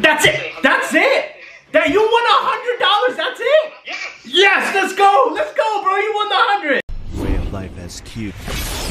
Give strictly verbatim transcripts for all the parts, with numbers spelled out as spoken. That's it. That's it. That you won a hundred dollars. That's it. Yes. Yes. Let's go. Let's go, bro. You won the hundred. Way of life as cute.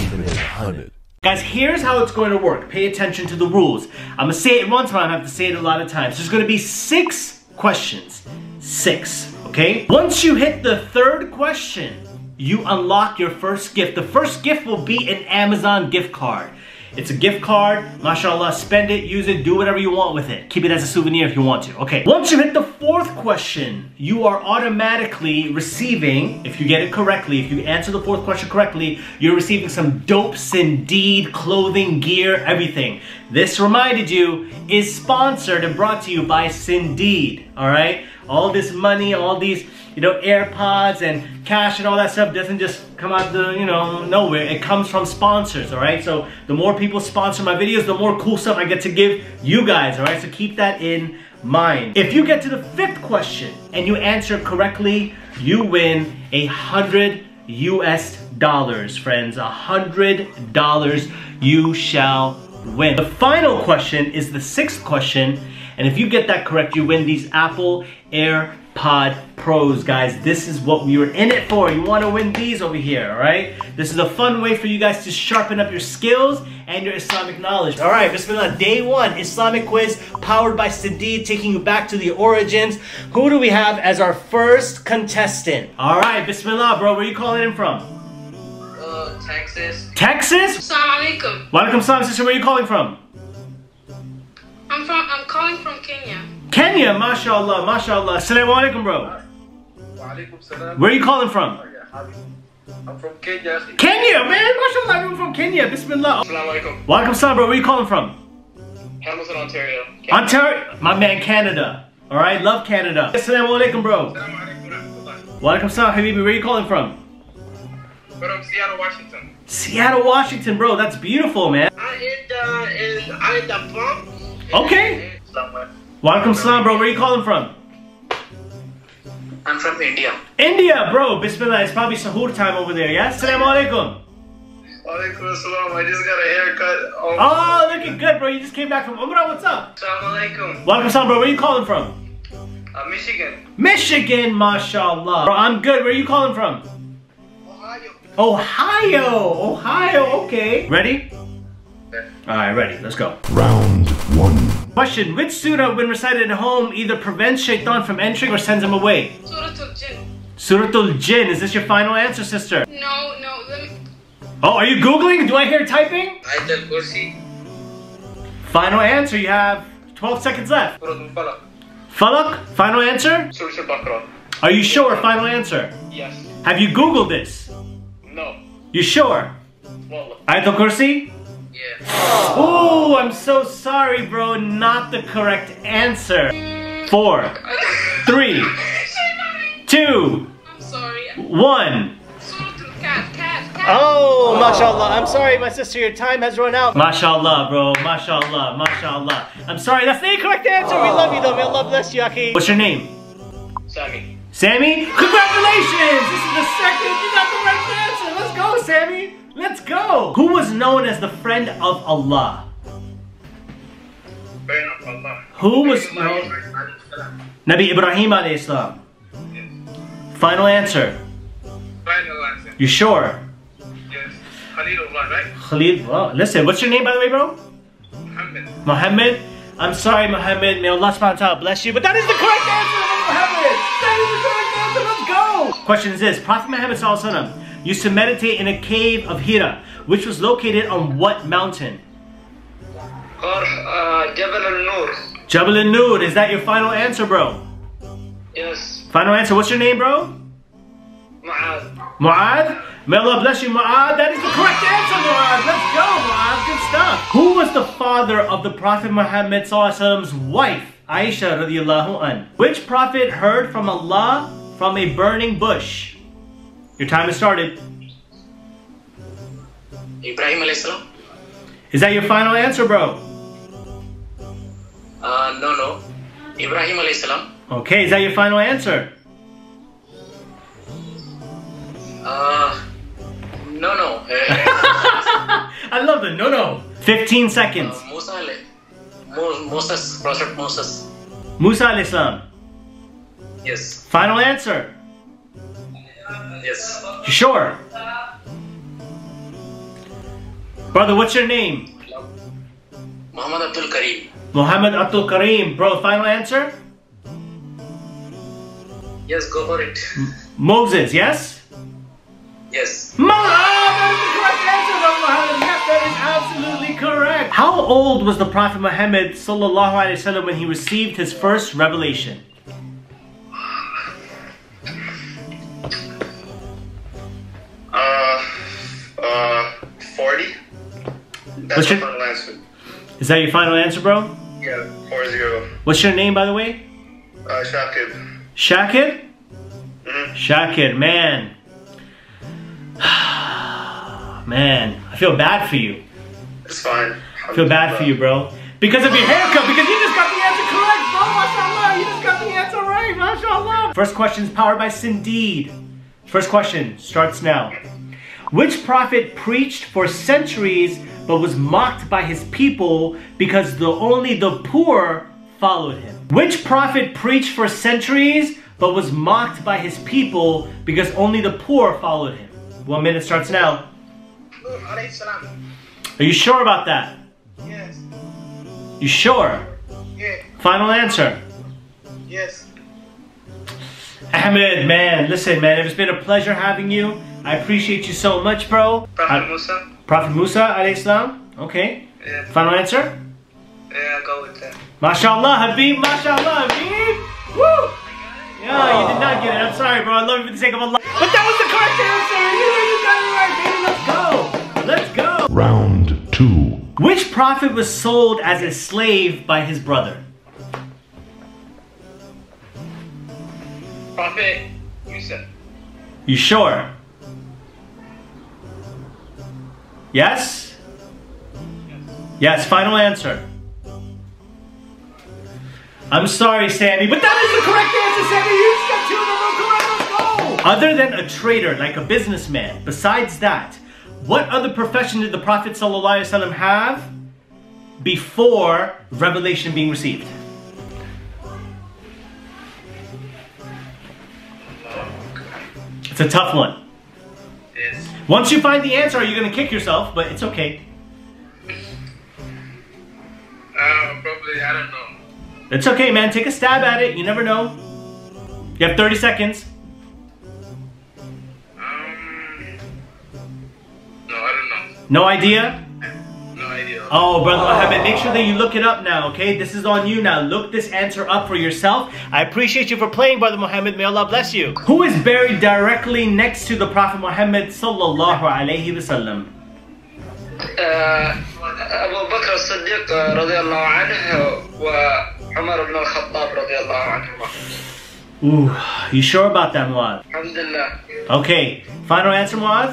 Even at hundred. Guys, here's how it's going to work. Pay attention to the rules. I'm gonna say it once, but I'm gonna have to say it a lot of times. There's gonna be six questions. Six. Okay. Once you hit the third question, you unlock your first gift. The first gift will be an Amazon gift card. It's a gift card, mashallah, spend it, use it, do whatever you want with it. Keep it as a souvenir if you want to. Okay, once you hit the fourth question, you are automatically receiving, if you get it correctly, if you answer the fourth question correctly, you're receiving some dope SinDeed clothing, gear, everything. This, reminded you, is sponsored and brought to you by SinDeed, all right? All this money, all these, you know, AirPods and cash and all that stuff doesn't just come out the, you know, nowhere. It comes from sponsors, all right? So the more people sponsor my videos, the more cool stuff I get to give you guys, all right? So keep that in mind. If you get to the fifth question and you answer correctly, you win a hundred U S dollars, friends. A hundred dollars you shall win. The final question is the sixth question. And if you get that correct, you win these Apple AirPod Pros, guys. This is what we were in it for. You want to win these over here, all right? This is a fun way for you guys to sharpen up your skills and your Islamic knowledge. All right, bismillah, day one, Islamic quiz powered by SinDeed, taking you back to the origins. Who do we have as our first contestant? All right, bismillah, bro, where are you calling in from? Uh, Texas. Texas? Assalamu alaikum. Wa alaikum salam, sister, where are you calling from? I'm from, I'm calling from Kenya. Kenya, mashallah, mashallah. Assalamu alaikum, bro. Wa alaikum salam. Where are you calling from? I'm from Kenya. Kenya, man, mashallah, everyone from Kenya. Bismillah. Assalamu alaikum. Wa alaikum salam, bro. Where are you calling from? Hamilton, Ontario. Canada. Ontario, my man, Canada. All right, love Canada. Assalamu alaikum, bro. Wa alaikum salam, habibi. Where are you calling from? From Seattle, Washington. Seattle, Washington, bro. That's beautiful, man. I eat uh, I eat the pump. Okay. Welcome, salam, bro. Where are you calling from? I'm from India. India, bro. Bismillah. It's probably sahur time over there, yeah? Assalamu alaikum. Alaikum salam. I just got a haircut. Oh, oh, looking good, bro. You just came back from Umrah. What's up? Assalamu alaikum. Welcome, salam, bro. Where are you calling from? Uh, Michigan. Michigan, mashallah. Bro, I'm good. Where are you calling from? Ohio. Ohio. Ohio. Okay. Ready? Yeah. All right, ready. Let's go. Round one. Question: which surah, when recited at home, either prevents shaitan from entering or sends him away? Suratul Jinn. Suratul Jinn. Is this your final answer, sister? No, no. Let me... Oh, are you Googling? Do I hear typing? Ayatul Kursi. Final answer. You have twelve seconds left. Suratul Falaq. Falaq. Final answer? Suratul Baqarah. Are you sure? Final answer? Yes. Have you Googled this? No. You sure? Well, Ayatul Kursi? Yeah. Oh, I'm so sorry, bro. Not the correct answer. Four, three, two, I'm sorry. one. Cat, cat, cat. Oh, mashallah. I'm sorry, my sister. Your time has run out. Mashallah, bro. Mashallah, mashallah. I'm sorry. That's the incorrect answer. We love you, though. May Allah bless you, Aki. What's your name? Sammy. Sammy? Congratulations. This is the second. You got the correct answer. Let's go, Sammy. Let's go! Who was known as the friend of Allah? Friend of Allah. Who was known? Nabi Ibrahim alayhi salam. Yes. Final answer. Final answer. You sure? Yes. Khalilullah, right? Khalil, wow. Listen, what's your name, by the way, bro? Muhammad. Muhammad? I'm sorry, Muhammad. May Allah subhanahu wa ta'ala bless you. But that is the correct answer, Muhammad! That is the correct answer! Let's go! Question is this. Prophet Muhammad sallallahu alayhi wa sallam used to meditate in a cave of Hira, which was located on what mountain? Or, uh, Jabal al-Nur. Jabal al-Nur. Is that your final answer, bro? Yes. Final answer. What's your name, bro? Mu'ad. Mu'ad? May Allah bless you, Mu'ad. That is the correct answer, Mu'ad. Let's go, Mu'ad. Good stuff. Who was the father of the Prophet Muhammad sallallahu alaihi wasallam's wife, Aisha radiallahu an? Which prophet heard from Allah from a burning bush? Your time has started. Ibrahim alayhi salam. Is that your final answer, bro? Uh, no, no. Ibrahim alayhi salam. Okay, is that your final answer? Uh, no, no. I love the no, no. fifteen seconds. Uh, Musa, Moses, Prophet Moses. Musa alayhi salam. Yes. Final answer? Yes. You sure? Brother, what's your name? Muhammad Abdul Karim. Muhammad Abdul Karim. Bro, final answer? Yes, go for it. M Moses, yes? Yes. Mo That is absolutely correct. How old was the Prophet Muhammad sallallahu alaihi wasallam when he received his first revelation? Uh, uh, forty. That's your final answer. Is that your final answer, bro? Yeah, four zero. What's your name, by the way? Uh, Shakib. Shakib? Mm-hmm. Shakib, man. Man, I feel bad for you. It's fine. I feel bad for you, bro. Because of your haircut, because you just got the answer correct, bro. Mashallah, you just got the answer right, mashallah. First question is powered by SinDeed. First question starts now. Which prophet preached for centuries but was mocked by his people because the only the poor followed him? Which prophet preached for centuries but was mocked by his people because only the poor followed him? One minute starts now. Are you sure about that? Yes. You sure? Yeah. Final answer? Yes. Ahmed, man, listen, man, it's been a pleasure having you. I appreciate you so much, bro. Prophet uh, Musa. Prophet Musa, alayhi salam. Okay. Yeah. Final answer? Yeah, go with that. MashaAllah, Habib, MashaAllah, Habib. Woo! Yeah, oh, you did not get it. I'm sorry, bro. I love you for the sake of Allah. But that was the correct answer. You know you got it right, baby. Let's go. Let's go. Round two. Which prophet was sold as a slave by his brother? Prophet Yusuf. You sure? Yes? Yes. Yes, final answer. I'm sorry, Sammy, but that is the correct answer, Sammy. You just got two in a row. Come on, let's go. Other than a trader, like a businessman, besides that, what other profession did the Prophet ﷺ have before revelation being received? It's a tough one. Yes. Once you find the answer, you're going to kick yourself, but it's okay. Uh, probably, I don't know. It's okay, man. Take a stab at it. You never know. You have thirty seconds. Um, no, I don't know. No idea? No idea. Oh, brother Mohammed, make sure that you look it up now, okay? This is on you now. Look this answer up for yourself. I appreciate you for playing, brother Mohammed. May Allah bless you. Who is buried directly next to the Prophet Muhammad sallallahu alaihi wasallam? Uh, Abu Bakr as-Siddiq radiyallahu anhu wa Umar ibn al-Khattab radiyallahu anhu. Ooh, you sure about that, Muaz? Alhamdulillah. Okay, final answer, Muaz?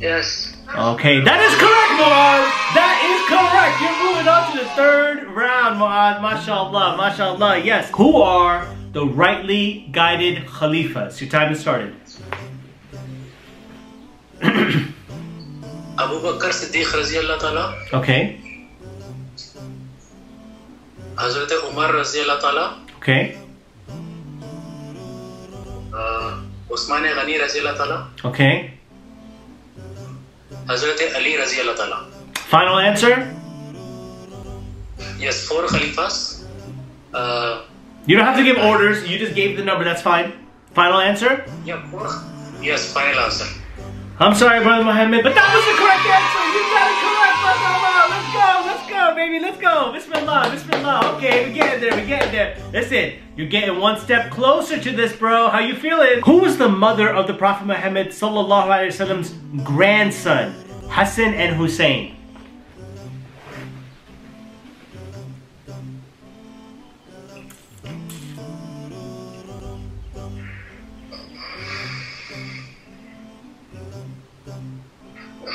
Yes. Okay, that is correct, Muaz! That is correct! You're moving on to the third round, Muaz. MashaAllah, MashaAllah, yes. Who are the rightly guided Khalifas? Your time has started. Abu Bakr Siddiq radiyallahu ta'ala. Okay. Hazrat Umar radiyallahu ta'ala. Okay. Uh, Usman Ghani radiyallahu ta'ala. Okay. Hazrat Ali radiyallahu ta'ala. Final answer? Yes, four Khalifas. Uh, you don't have to give orders, you just gave the number, that's fine. Final answer? Yeah, four. Yes, final answer. I'm sorry, brother Mohammed, but that was the correct answer. You got it correct, mashallah. Let's go, let's go, baby, let's go. Bismillah, bismillah. Okay, we getting there, we getting there. Listen, you're getting one step closer to this, bro. How you feeling? Who was the mother of the Prophet Muhammad sallallahu alaihi wasallam's grandson, Hassan and Hussein?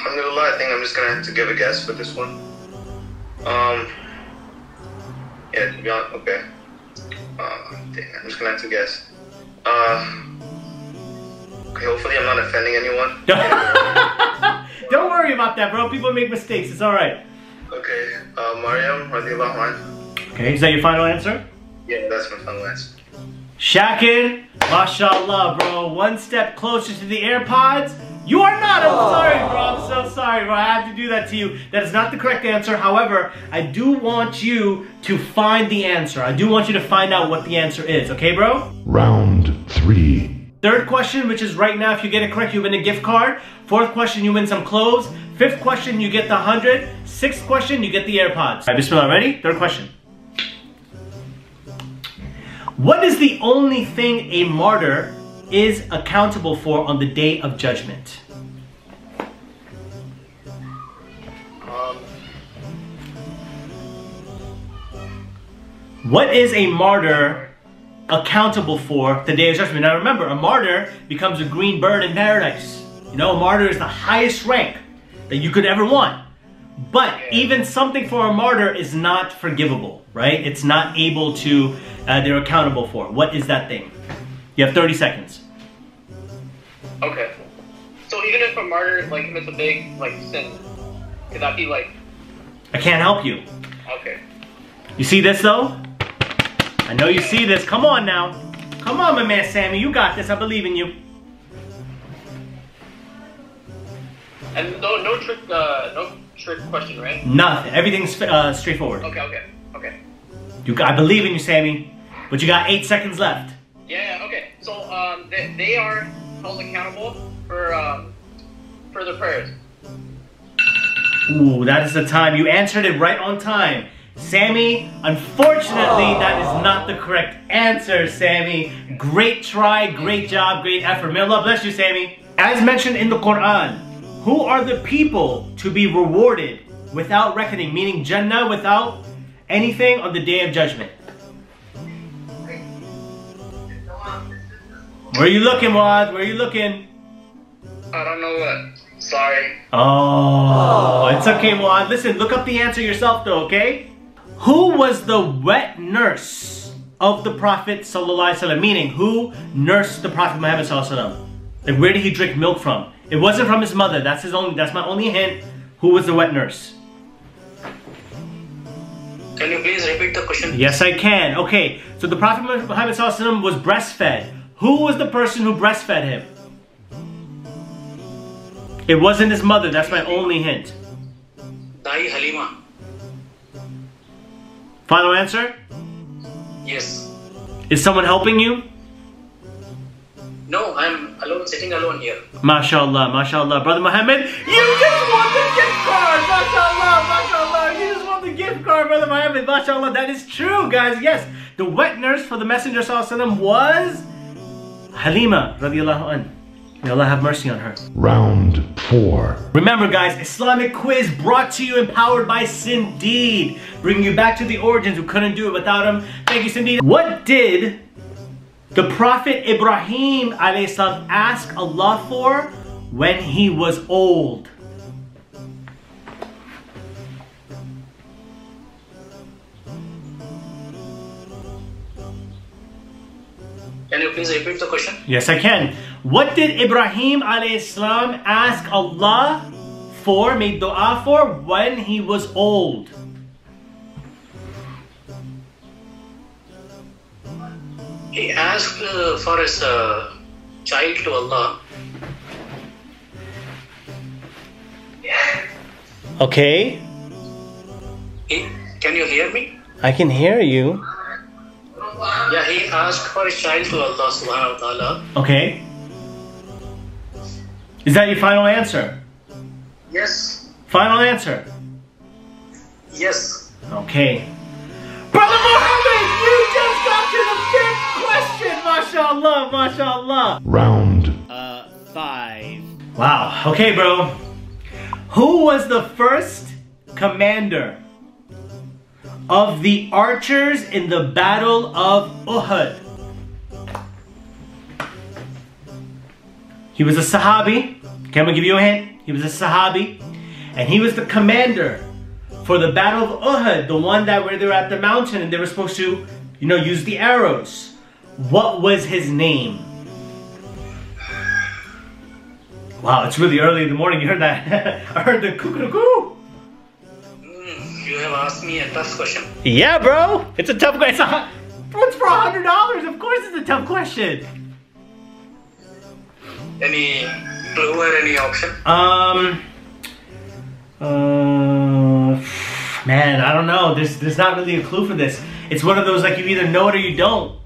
Alhamdulillah, I think I'm just gonna have to give a guess for this one. Um, yeah, to be honest, okay. Uh, dang, I'm just gonna have to guess. Uh, okay, hopefully I'm not offending anyone. Don't worry about that, bro. People make mistakes. It's all right. Okay, uh, Maryam, radiyallahu anha. Okay, is that your final answer? Yeah, that's my final answer. Shakir, mashallah, bro. One step closer to the AirPods. You are not. I'm oh. sorry, bro. I'm so sorry, bro. I have to do that to you. That is not the correct answer. However, I do want you to find the answer. I do want you to find out what the answer is. Okay, bro? Round three. Third question, which is right now, if you get it correct, you win a gift card. Fourth question, you win some clothes. Fifth question, you get the hundred. Sixth question, you get the AirPods. All right, Bismillah, ready? Third question. What is the only thing a martyr is accountable for on the day of judgment? Um. What is a martyr accountable for the day of judgment? Now remember, a martyr becomes a green bird in paradise. You know, a martyr is the highest rank that you could ever want. But even something for a martyr is not forgivable, right? It's not able to, uh, they're accountable for. What is that thing? You have thirty seconds. Okay. So even if a martyr, like if it's a big like sin, could that be like? I can't help you. Okay. You see this though? I know you see this. Come on now. Come on, my man Sammy. You got this. I believe in you. And no, no trick, uh, no trick question, right? Nothing. Everything's uh, straightforward. Okay, okay, okay. You, I believe in you, Sammy. But you got eight seconds left. Yeah. Okay. So um, they, they are held accountable for um, for their prayers. Ooh, that is the time. You answered it right on time, Sammy. Unfortunately, oh. that is not the correct answer, Sammy. Great try, great job, great effort. May Allah bless you, Sammy. As mentioned in the Quran. Who are the people to be rewarded without reckoning, meaning Jannah without anything on the Day of Judgment? Where are you looking, Muaz? Where are you looking? I don't know what. Sorry. Oh, it's okay, Muaz. Listen, look up the answer yourself though, okay? Who was the wet nurse of the Prophet ﷺ? Meaning, who nursed the Prophet Muhammad ﷺ? Like, where did he drink milk from? It wasn't from his mother. That's his only. That's my only hint. Who was the wet nurse? Can you please repeat the question? Yes, I can. Okay. So the Prophet Muhammad ﷺ was breastfed. Who was the person who breastfed him? It wasn't his mother. That's my only hint. Dai Halima. Final answer? Yes. Is someone helping you? No, I'm alone, sitting alone here. MashaAllah, MashaAllah. Brother Muhammad, you just won the gift card! MashaAllah, MashaAllah. You just won the gift card, Brother Muhammad. MashaAllah, that is true, guys. Yes, the wet nurse for the Messenger ﷺ was Halima, radiallahu anha. May Allah have mercy on her. Round four. Remember guys, Islamic quiz brought to you, empowered by SinDeed. Bringing you back to the origins. We couldn't do it without him. Thank you, SinDeed. What did the Prophet Ibrahim alayhi salam asked Allah for when he was old? Can you please repeat the question? Yes, I can. What did Ibrahim alayhi salam ask Allah for, made dua for, when he was old? He asked uh, for his uh, child to Allah. Okay. He, can you hear me? I can hear you. Yeah, he asked for his child to Allah subhanahu wa ta'ala. Okay. Is that your final answer? Yes. Final answer? Yes. Okay. Brother Muhammad, you just got to the fifth question! MashaAllah, MashaAllah. Round Uh, five. Wow, okay bro. Who was the first commander of the archers in the Battle of Uhud? He was a Sahabi. Can we give you a hint? He was a Sahabi. And he was the commander for the Battle of Uhud, the one that where they were at the mountain and they were supposed to, you know, use the arrows. What was his name? Wow, it's really early in the morning. You heard that? I heard the cuckoo. Mm, you have asked me a tough question. Yeah, bro. It's a tough question. What's for a hundred dollars? Of course it's a tough question. Any clue or any option? Um... Uh... Man, I don't know. There's, there's not really a clue for this. It's one of those, like, you either know it or you don't.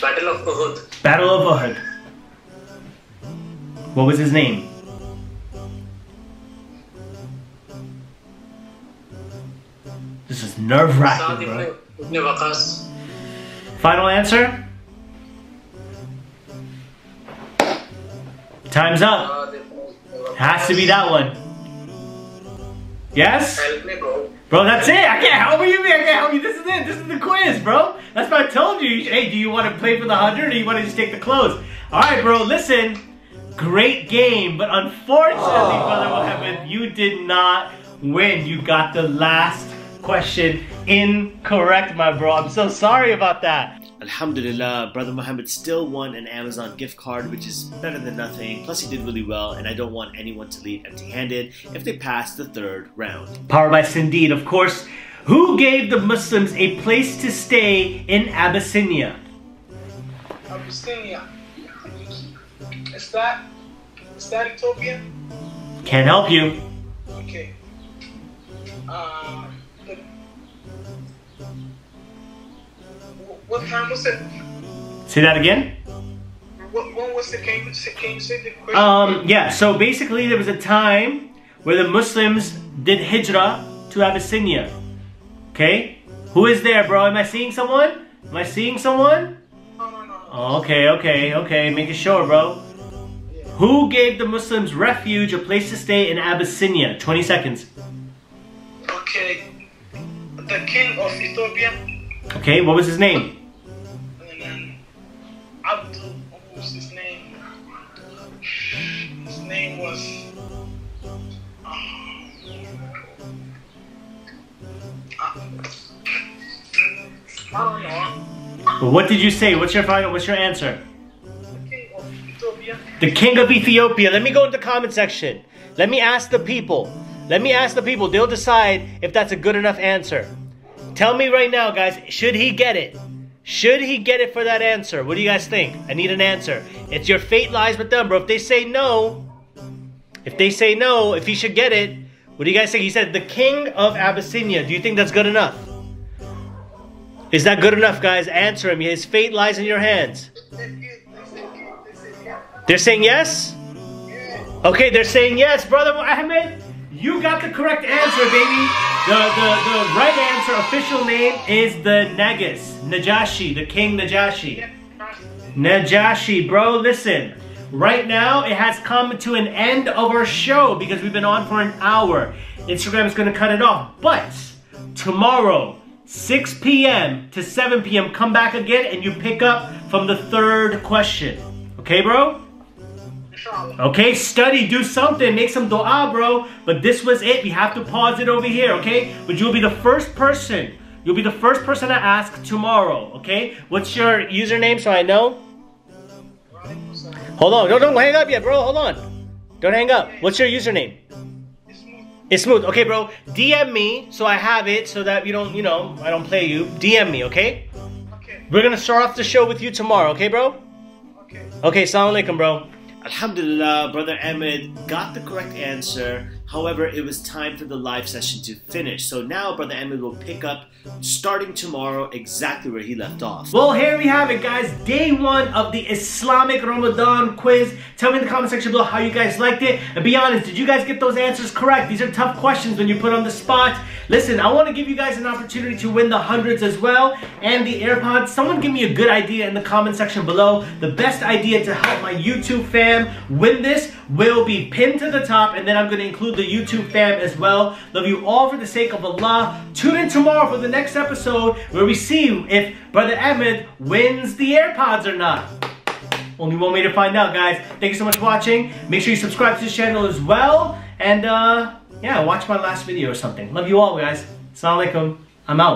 Battle of Uhud. Battle of Uhud. What was his name? This is nerve-wracking, bro. Final answer? Time's up. Has to be that one. Yes? Help me, bro. Bro, that's it. I can't help you. I can't help you. This is it. This is the quiz, bro. That's what I told you. Hey, do you want to play for the hundred or do you want to just take the clothes? All right, bro. Listen. Great game, but unfortunately, oh. Brother Mohammed, you did not win. You got the last question incorrect, my bro. I'm so sorry about that. Alhamdulillah, Brother Mohammed still won an Amazon gift card, which is better than nothing. Plus, he did really well, and I don't want anyone to leave empty-handed if they pass the third round. Powered by SinDeed, of course. Who gave the Muslims a place to stay in Abyssinia? Abyssinia. Is that, is that Ethiopia? Can't help you. Okay. Uh, what time was it? Say that again? What, when was the game? Can you say the question? Um, yeah, so basically there was a time where the Muslims did hijrah to Abyssinia. Okay? Who is there, bro? Am I seeing someone? Am I seeing someone? No, no, no. Oh, okay, okay, okay. Make it sure, bro. Who gave the Muslims refuge, a place to stay in Abyssinia? twenty seconds. Okay. The king of Ethiopia. Okay, what was his name? Abdul, what was his name? His name was... Um, I don't know. But what did you say? What's your final, what's your answer? The king of Ethiopia. Let me go into the comment section. Let me ask the people. Let me ask the people. They'll decide if that's a good enough answer. Tell me right now, guys. Should he get it? Should he get it for that answer? What do you guys think? I need an answer. It's your fate lies with them, bro. If they say no, if they say no, if he should get it, what do you guys think? He said the king of Abyssinia. Do you think that's good enough? Is that good enough, guys? Answer him. His fate lies in your hands. They're saying yes? Okay, they're saying yes. Brother Mohammed, you got the correct answer, baby. The, the, the right answer, official name, is the Negus. Najashi, the King Najashi. Najashi, bro, listen. Right now, it has come to an end of our show because we've been on for an hour. Instagram is going to cut it off. But tomorrow, six p m to seven p m, come back again and you pick up from the third question. Okay, bro? Okay, study, do something, make some dua, bro. But this was it. We have to pause it over here, okay? But you'll be the first person. You'll be the first person to ask tomorrow, okay? What's your username so I know? Hold on. Don't, don't hang up yet, bro. Hold on. Don't hang up. What's your username? It's smooth. Okay, bro. D M me so I have it so that you don't, you know, I don't play you. D M me, okay? Okay. We're going to start off the show with you tomorrow, okay, bro? Okay, assalamu alaikum, bro. Alhamdulillah, Brother Ahmed got the correct answer. However, it was time for the live session to finish. So now Brother Ahmed will pick up starting tomorrow exactly where he left off. Well, here we have it, guys. Day one of the Islamic Ramadan quiz. Tell me in the comment section below how you guys liked it. And be honest, did you guys get those answers correct? These are tough questions when you put on the spot. Listen, I want to give you guys an opportunity to win the hundreds as well and the AirPods. Someone give me a good idea in the comment section below. The best idea to help my YouTube fam win this will be pinned to the top, and then I'm going to include the YouTube fam as well. Love you all for the sake of Allah. Tune in tomorrow for the next episode where we see if Brother Ahmed wins the AirPods or not. Only one way to find out, guys. Thank you so much for watching. Make sure you subscribe to this channel as well. And uh, yeah, watch my last video or something. Love you all, guys. Assalamu alaikum. I'm out.